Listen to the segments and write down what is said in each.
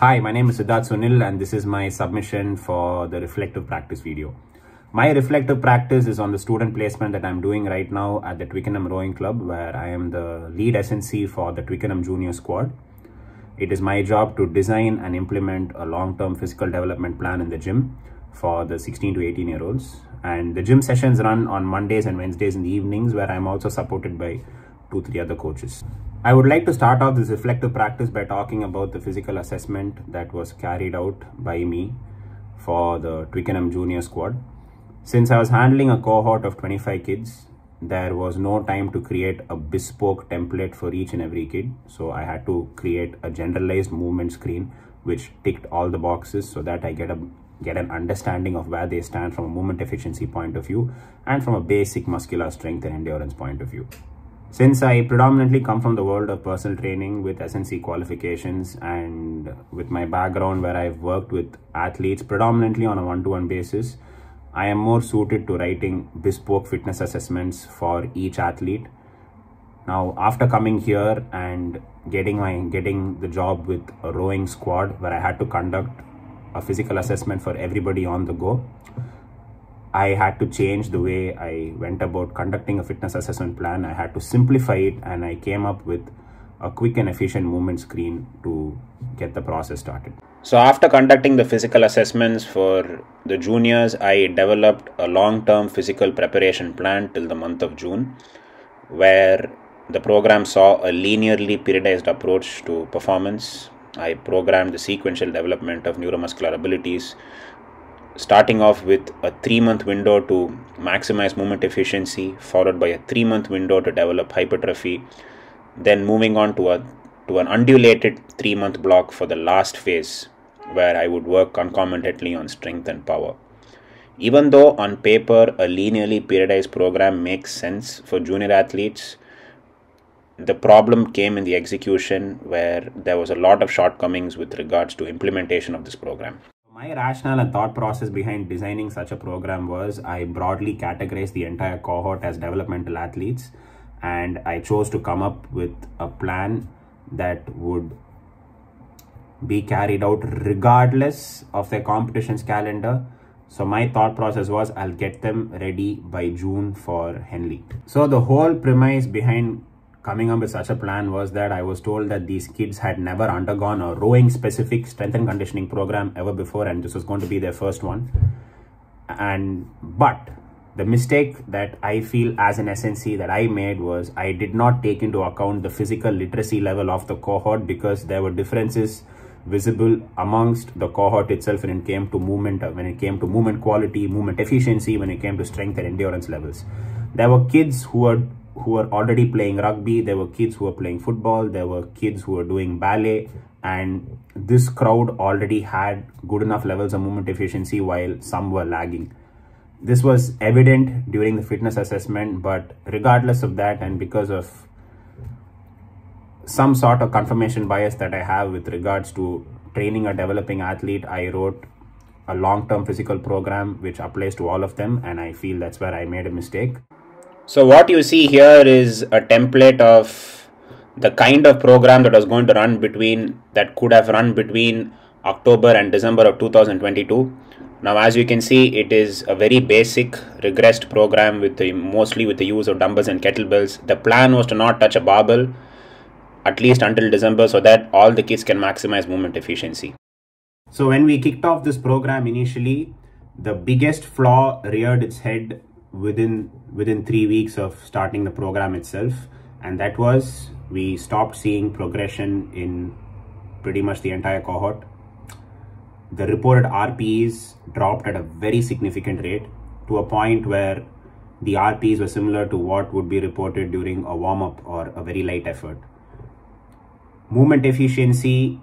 Hi, my name is Siddharth Sunil and this is my submission for the reflective practice video. My reflective practice is on the student placement that I'm doing right now at the Twickenham Rowing Club, where I am the lead S&C for the Twickenham Junior Squad. It is my job to design and implement a long-term physical development plan in the gym for the 16 to 18 year olds. And the gym sessions run on Mondays and Wednesdays in the evenings, where I'm also supported by 2-3 other coaches. I would like to start off this reflective practice by talking about the physical assessment that was carried out by me for the Twickenham Junior Squad. Since I was handling a cohort of 25 kids, there was no time to create a bespoke template for each and every kid. So I had to create a generalized movement screen which ticked all the boxes so that I get an understanding of where they stand from a movement efficiency point of view and from a basic muscular strength and endurance point of view. Since I predominantly come from the world of personal training with S&C qualifications, and with my background where I've worked with athletes predominantly on a one-to-one basis, I am more suited to writing bespoke fitness assessments for each athlete. Now, after coming here and getting the job with a rowing squad where I had to conduct a physical assessment for everybody on the go, I had to change the way I went about conducting a fitness assessment plan. I had to simplify it, and I came up with a quick and efficient movement screen to get the process started. So after conducting the physical assessments for the juniors, I developed a long-term physical preparation plan till the month of June, where the program saw a linearly periodized approach to performance. I programmed the sequential development of neuromuscular abilities, starting off with a 3-month window to maximize movement efficiency, followed by a 3-month window to develop hypertrophy, then moving on to an undulated 3-month block for the last phase, where I would work concomitantly on strength and power. Even though on paper a linearly periodized program makes sense for junior athletes, the problem came in the execution, where there was a lot of shortcomings with regards to implementation of this program. My rationale and thought process behind designing such a program was I broadly categorized the entire cohort as developmental athletes, and I chose to come up with a plan that would be carried out regardless of their competitions calendar. So my thought process was I'll get them ready by June for Henley. So the whole premise behind coming up with such a plan was that I was told that these kids had never undergone a rowing specific strength and conditioning program ever before, and this was going to be their first one. But the mistake that I feel as an S&C that I made was I did not take into account the physical literacy level of the cohort, because there were differences visible amongst the cohort itself when it came to movement, when it came to movement quality, movement efficiency, when it came to strength and endurance levels. There were kids who were already playing rugby, there were kids who were playing football, there were kids who were doing ballet, and this crowd already had good enough levels of movement efficiency while some were lagging. This was evident during the fitness assessment, but regardless of that, and because of some sort of confirmation bias that I have with regards to training a developing athlete, I wrote a long-term physical program which applies to all of them, and I feel that's where I made a mistake. So what you see here is a template of the kind of program that was going to run between, that could have run between October and December of 2022. Now, as you can see, it is a very basic regressed program with mostly with the use of dumbbells and kettlebells. The plan was to not touch a barbell at least until December, so that all the kids can maximize movement efficiency. So when we kicked off this program initially, the biggest flaw reared its head within 3 weeks of starting the program itself, and that was we stopped seeing progression in pretty much the entire cohort. The reported RPEs dropped at a very significant rate, to a point where the RPEs were similar to what would be reported during a warm-up or a very light effort. Movement efficiency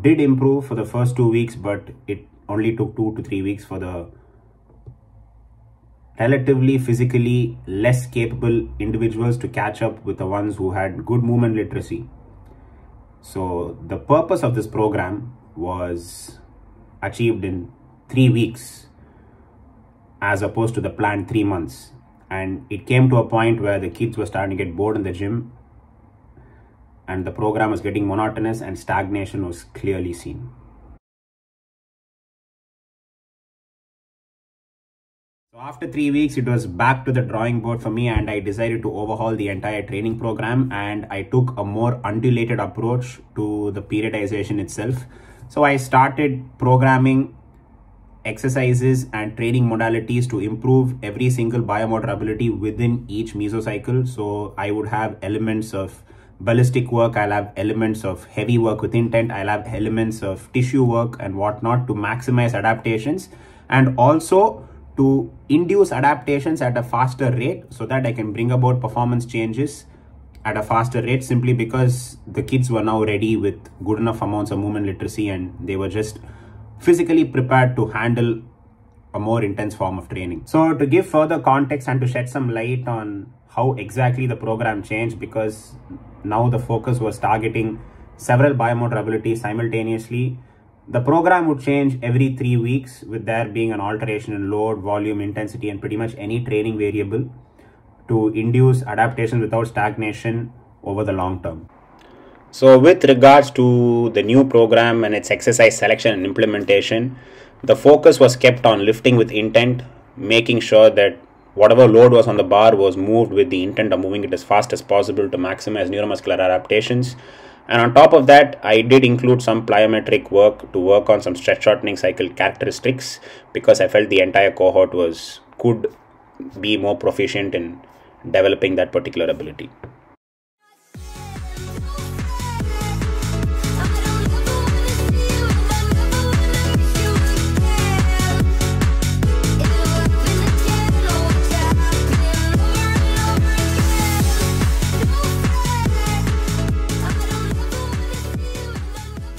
did improve for the first 2 weeks, but it only took 2 to 3 weeks for the relatively physically less capable individuals to catch up with the ones who had good movement literacy. So the purpose of this program was achieved in 3 weeks as opposed to the planned 3 months, and it came to a point where the kids were starting to get bored in the gym, and the program was getting monotonous and stagnation was clearly seen. So after 3 weeks, it was back to the drawing board for me, and I decided to overhaul the entire training program, and I took a more undulated approach to the periodization itself. So I started programming exercises and training modalities to improve every single biomotor ability within each mesocycle. So I would have elements of ballistic work, I'll have elements of heavy work with intent, I'll have elements of tissue work and whatnot to maximize adaptations, and also to induce adaptations at a faster rate so that I can bring about performance changes at a faster rate, simply because the kids were now ready with good enough amounts of movement literacy and they were just physically prepared to handle a more intense form of training. So to give further context and to shed some light on how exactly the program changed, because now the focus was targeting several biomotor abilities simultaneously, the program would change every 3 weeks, with there being an alteration in load, volume, intensity, and pretty much any training variable to induce adaptation without stagnation over the long term. So with regards to the new program and its exercise selection and implementation, the focus was kept on lifting with intent, making sure that whatever load was on the bar was moved with the intent of moving it as fast as possible to maximize neuromuscular adaptations. And on top of that, I did include some plyometric work to work on some stretch shortening cycle characteristics, because I felt the entire cohort could be more proficient in developing that particular ability.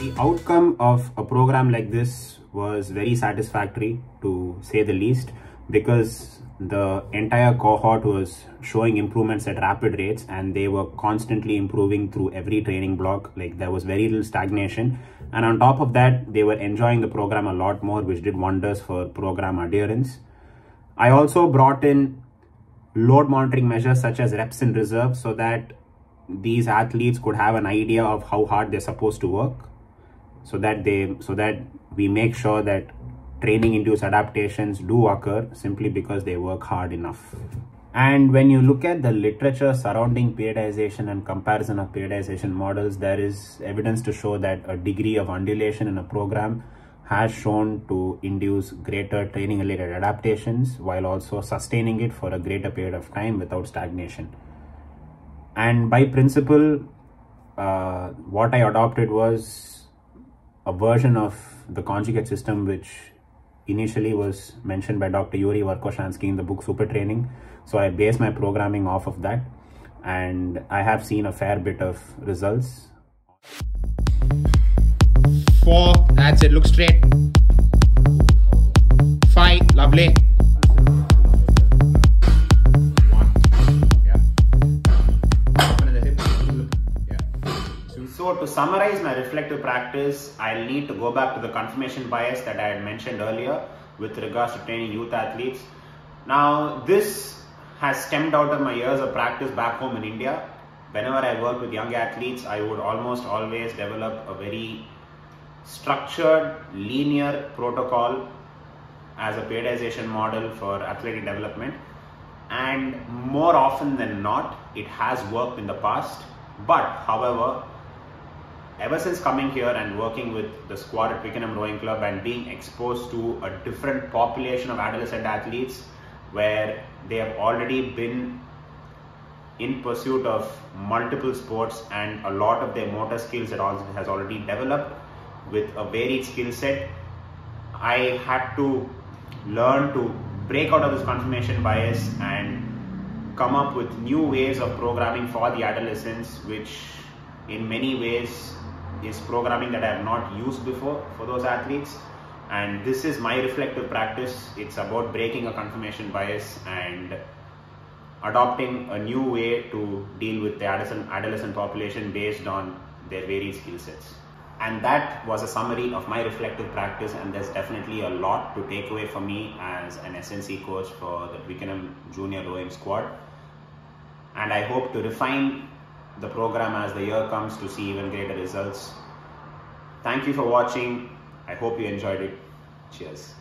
The outcome of a program like this was very satisfactory, to say the least, because the entire cohort was showing improvements at rapid rates and they were constantly improving through every training block. Like, there was very little stagnation, and on top of that they were enjoying the program a lot more, which did wonders for program adherence. I also brought in load monitoring measures such as reps in reserve, so that these athletes could have an idea of how hard they're supposed to work, so that we make sure that training induced adaptations do occur simply because they work hard enough. And when you look at the literature surrounding periodization and comparison of periodization models, there is evidence to show that a degree of undulation in a program has shown to induce greater training related adaptations while also sustaining it for a greater period of time without stagnation. And by principle, what I adopted was a version of the conjugate system which initially was mentioned by Dr. Yuri Varkoshansky in the book Super Training. So I based my programming off of that, and I have seen a fair bit of results. 4, that's it, look straight. 5, lovely. 1, So to summarize my reflective practice, I'll need to go back to the confirmation bias that I had mentioned earlier with regards to training youth athletes. Now, this has stemmed out of my years of practice back home in India. Whenever I worked with young athletes, I would almost always develop a very structured, linear protocol as a periodization model for athletic development. And more often than not, it has worked in the past. But however, ever since coming here and working with the squad at Twickenham Rowing Club and being exposed to a different population of adolescent athletes, where they have already been in pursuit of multiple sports and a lot of their motor skills has already developed with a varied skill set, I had to learn to break out of this confirmation bias and come up with new ways of programming for the adolescents, which in many ways is programming that I have not used before for those athletes. And this is my reflective practice. It's about breaking a confirmation bias and adopting a new way to deal with the adolescent population based on their varied skill sets. And that was a summary of my reflective practice, and there's definitely a lot to take away for me as an S&C coach for the Twickenham Junior Rowing Squad. And I hope to refine the program as the year comes to see even greater results. Thank you for watching. I hope you enjoyed it. Cheers.